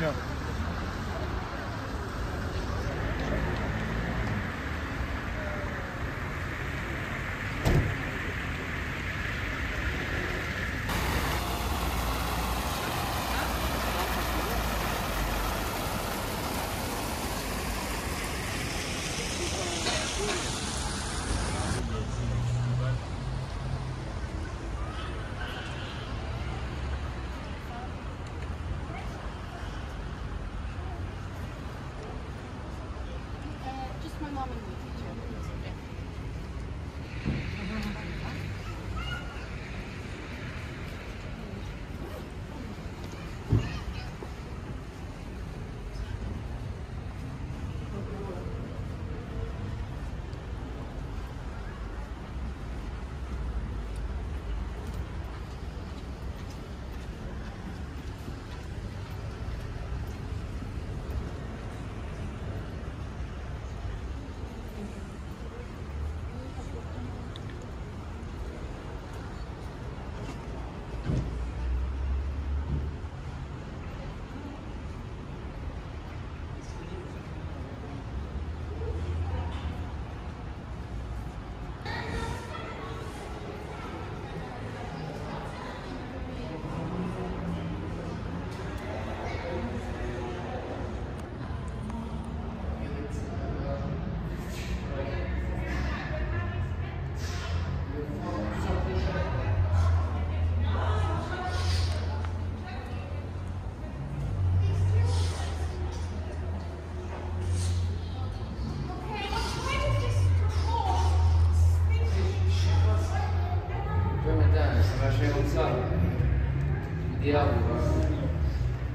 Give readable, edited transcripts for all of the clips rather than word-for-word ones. point over.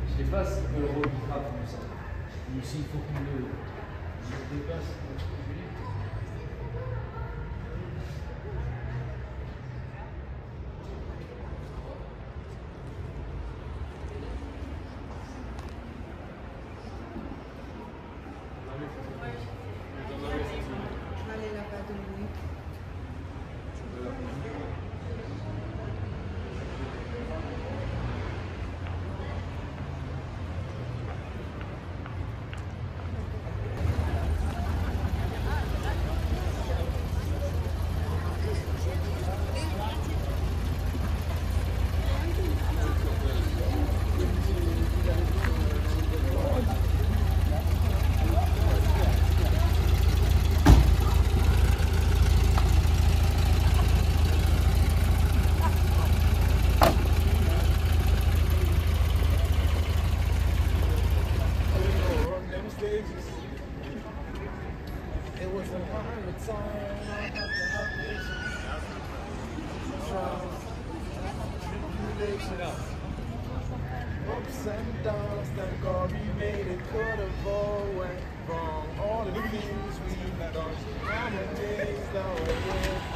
Je sais pas si on peut le reprendre comme ça. Mais s'il faut qu'on le dépasse, on peut le faire. Ups and downs, thank God we made it. Could have all went wrong. All the things we've done, all the days that were